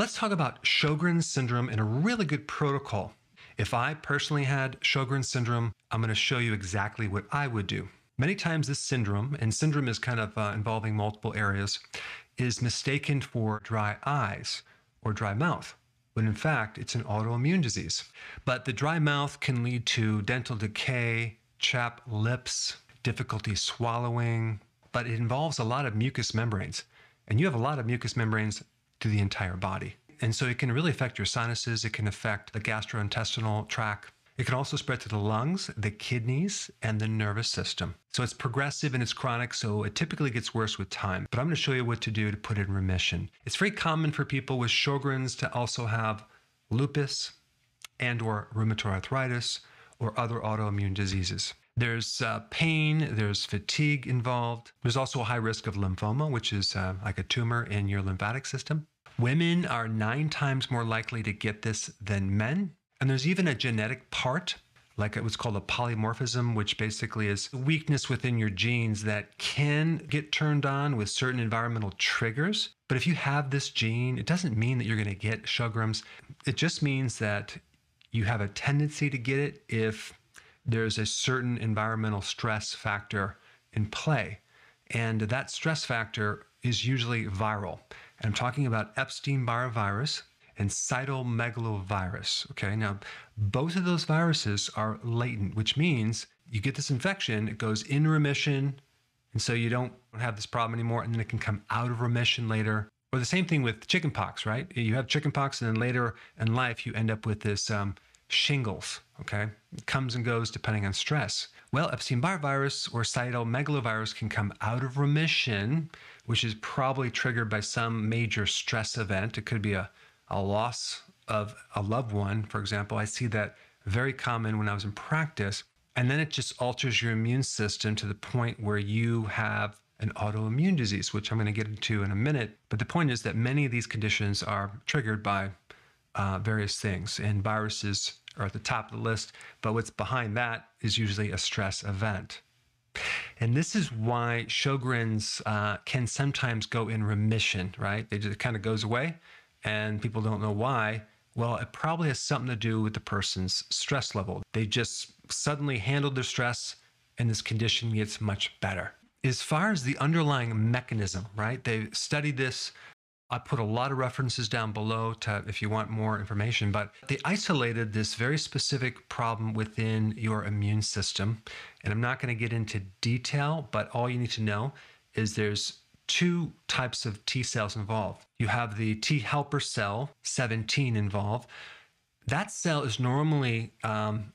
Let's talk about Sjögren's syndrome and a really good protocol. If I personally had Sjögren's syndrome, I'm going to show you exactly what I would do. Many times this syndrome, and syndrome is kind of involving multiple areas, is mistaken for dry eyes or dry mouth, when in fact it's an autoimmune disease. But the dry mouth can lead to dental decay, chapped lips, difficulty swallowing, but it involves a lot of mucous membranes. And you have a lot of mucous membranes through the entire body. And so it can really affect your sinuses, it can affect the gastrointestinal tract. It can also spread to the lungs, the kidneys, and the nervous system. So it's progressive and it's chronic, so it typically gets worse with time. But I'm going to show you what to do to put it in remission. It's very common for people with Sjögren's to also have lupus and/or rheumatoid arthritis or other autoimmune diseases. There's pain, there's fatigue involved. There's also a high risk of lymphoma, which is like a tumor in your lymphatic system. Women are 9 times more likely to get this than men. And there's even a genetic part, like what's called a polymorphism, which basically is weakness within your genes that can get turned on with certain environmental triggers. But if you have this gene, it doesn't mean that you're going to get Sjögren's. It just means that you have a tendency to get it if there's a certain environmental stress factor in play. And that stress factor is usually viral. And I'm talking about Epstein-Barr virus and cytomegalovirus, okay? Now, both of those viruses are latent, which means you get this infection, it goes in remission, and so you don't have this problem anymore, and then it can come out of remission later. Or the same thing with chickenpox, right? You have chickenpox, and then later in life, you end up with this shingles, okay? It comes and goes depending on stress. Well, Epstein-Barr virus or cytomegalovirus can come out of remission, which is probably triggered by some major stress event. It could be a loss of a loved one, for example. I see that very common when I was in practice. And then it just alters your immune system to the point where you have an autoimmune disease, which I'm going to get into in a minute. But the point is that many of these conditions are triggered by various things, and viruses are at the top of the list. But what's behind that is usually a stress event. And this is why Sjögren's can sometimes go in remission, right? It kind of goes away, and people don't know why. Well, it probably has something to do with the person's stress level. They just suddenly handled their stress, and this condition gets much better. As far as the underlying mechanism, right? They studied this. I put a lot of references down below to, if you want more information, but they isolated this very specific problem within your immune system. And I'm not going to get into detail, but all you need to know is there's 2 types of T cells involved. You have the T helper cell, Th17, involved. That cell is normally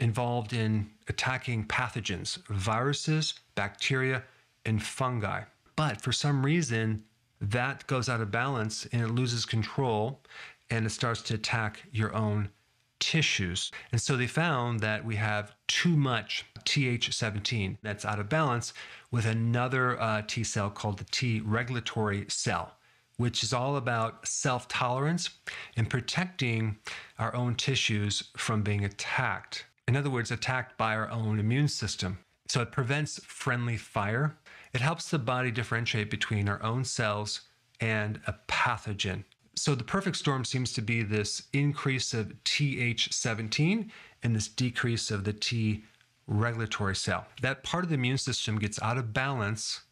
involved in attacking pathogens, viruses, bacteria, and fungi. But for some reason, that goes out of balance and it loses control and it starts to attack your own tissues. And so they found that we have too much Th17 that's out of balance with another T cell called the T regulatory cell, which is all about self-tolerance and protecting our own tissues from being attacked. In other words, attacked by our own immune system. So it prevents friendly fire. It helps the body differentiate between our own cells and a pathogen. So the perfect storm seems to be this increase of Th17 and this decrease of the T regulatory cell. That part of the immune system gets out of balance,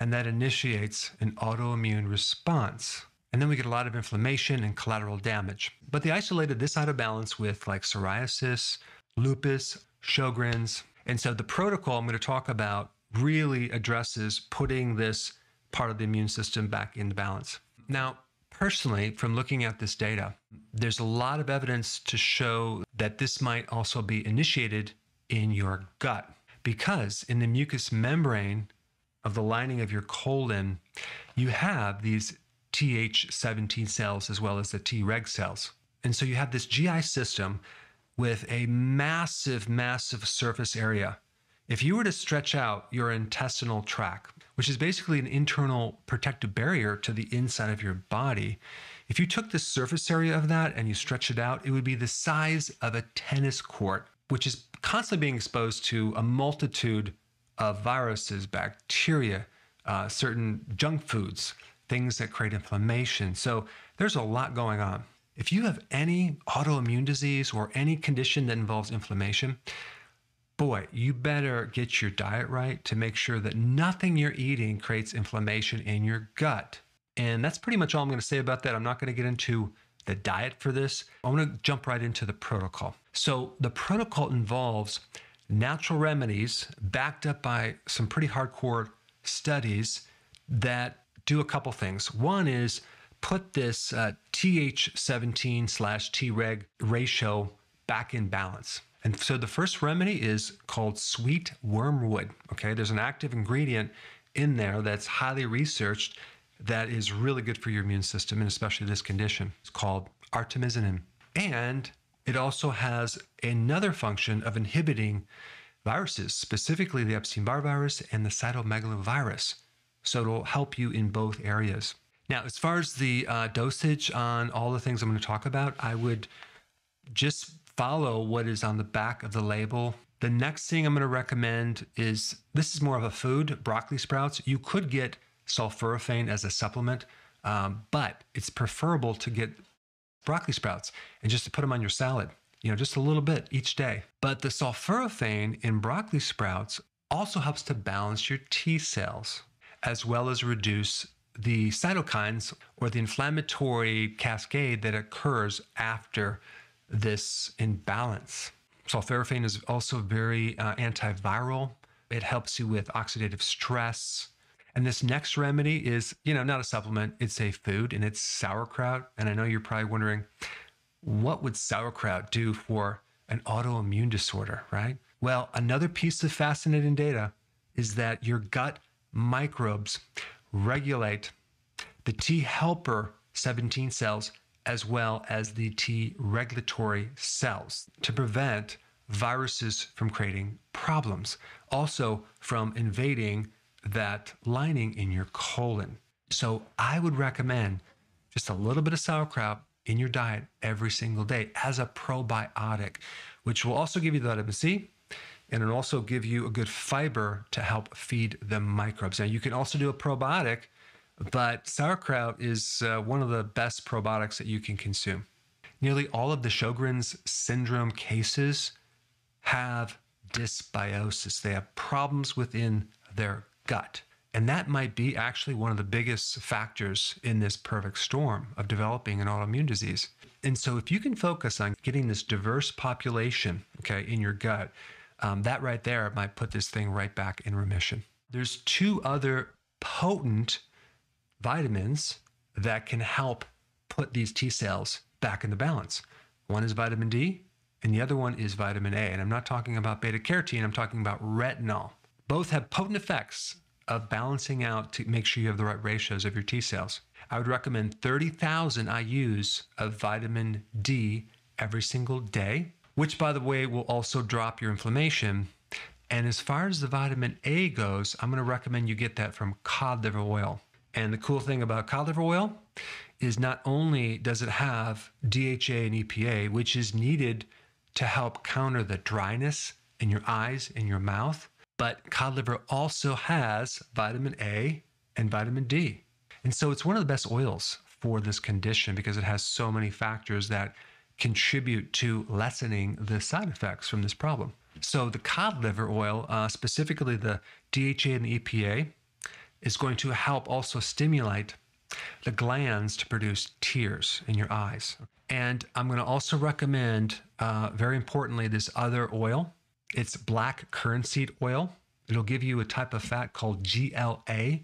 and that initiates an autoimmune response. And then we get a lot of inflammation and collateral damage. But they isolated this out of balance with like psoriasis, lupus, Sjögren's. And so the protocol I'm going to talk about really addresses putting this part of the immune system back into balance. Now, personally, from looking at this data, there's a lot of evidence to show that this might also be initiated in your gut, because in the mucous membrane of the lining of your colon, you have these Th17 cells as well as the Treg cells. And so you have this GI system with a massive, massive surface area. If you were to stretch out your intestinal tract, which is basically an internal protective barrier to the inside of your body, if you took the surface area of that and you stretch it out, it would be the size of a tennis court, which is constantly being exposed to a multitude of viruses, bacteria, certain junk foods, things that create inflammation. So There's a lot going on. If you have any autoimmune disease or any condition that involves inflammation, boy, you better get your diet right to make sure that nothing you're eating creates inflammation in your gut. And that's pretty much all I'm going to say about that. I'm not going to get into the diet for this. I'm going to jump right into the protocol. So the protocol involves natural remedies backed up by some pretty hardcore studies that do a couple things. One is put this Th17/Treg ratio back in balance. And so the first remedy is called sweet wormwood. Okay, there's an active ingredient in there that's highly researched that is really good for your immune system, and especially this condition. It's called artemisinin. And it also has another function of inhibiting viruses, specifically the Epstein-Barr virus and the cytomegalovirus. So it'll help you in both areas. Now, as far as the dosage on all the things I'm going to talk about, I would just follow what is on the back of the label. The next thing I'm going to recommend is, this is more of a food, broccoli sprouts. You could get sulforaphane as a supplement, but it's preferable to get broccoli sprouts and just to put them on your salad, you know, just a little bit each day. But the sulforaphane in broccoli sprouts also helps to balance your T cells, as well as reduce the cytokines or the inflammatory cascade that occurs after this imbalance. Sulforaphane is also very antiviral. It helps you with oxidative stress. And this next remedy is, you know, not a supplement, it's a food, and it's sauerkraut. And I know you're probably wondering, what would sauerkraut do for an autoimmune disorder, right? Well, another piece of fascinating data is that your gut microbes regulate the T helper 17 cells as well as the T regulatory cells to prevent viruses from creating problems, also from invading that lining in your colon. So I would recommend just a little bit of sauerkraut in your diet every single day as a probiotic, which will also give you the vitamin C, and it'll also give you a good fiber to help feed the microbes. Now, you can also do a probiotic, but sauerkraut is one of the best probiotics that you can consume. Nearly all of the Sjögren's syndrome cases have dysbiosis. They have problems within their gut. And that might be actually one of the biggest factors in this perfect storm of developing an autoimmune disease. And so if you can focus on getting this diverse population, okay, in your gut, that right there might put this thing right back in remission. There's two other potent vitamins that can help put these T cells back in the balance. One is vitamin D, and the other one is vitamin A. And I'm not talking about beta carotene, I'm talking about retinol. Both have potent effects of balancing out to make sure you have the right ratios of your T cells. I would recommend 30,000 IUs of vitamin D every single day, which, by the way, will also drop your inflammation. And as far as the vitamin A goes, I'm going to recommend you get that from cod liver oil. And the cool thing about cod liver oil is not only does it have DHA and EPA, which is needed to help counter the dryness in your eyes and your mouth, but cod liver also has vitamin A and vitamin D. And so it's one of the best oils for this condition because it has so many factors that contribute to lessening the side effects from this problem. So the cod liver oil, specifically the DHA and the EPA, is going to help also stimulate the glands to produce tears in your eyes. And I'm going to also recommend, very importantly, this other oil. It's black currantseed oil. It'll give you a type of fat called GLA,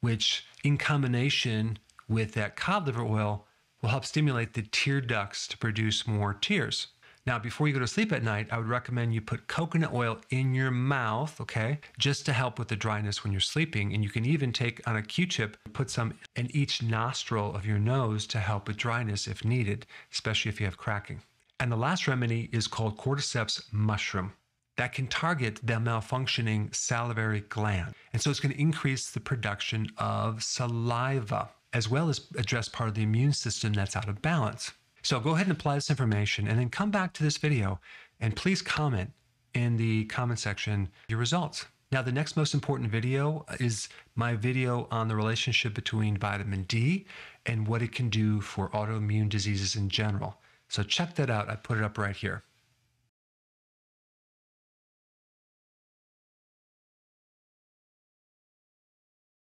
which in combination with that cod liver oil will help stimulate the tear ducts to produce more tears. Now, before you go to sleep at night, I would recommend you put coconut oil in your mouth, okay, just to help with the dryness when you're sleeping. And you can even take on a Q-tip, put some in each nostril of your nose to help with dryness if needed, especially if you have cracking. And the last remedy is called cordyceps mushroom. That can target the malfunctioning salivary gland. And so it's going to increase the production of saliva, as well as address part of the immune system that's out of balance. So go ahead and apply this information and then come back to this video and please comment in the comment section your results. Now, the next most important video is my video on the relationship between vitamin D and what it can do for autoimmune diseases in general. So check that out. I put it up right here.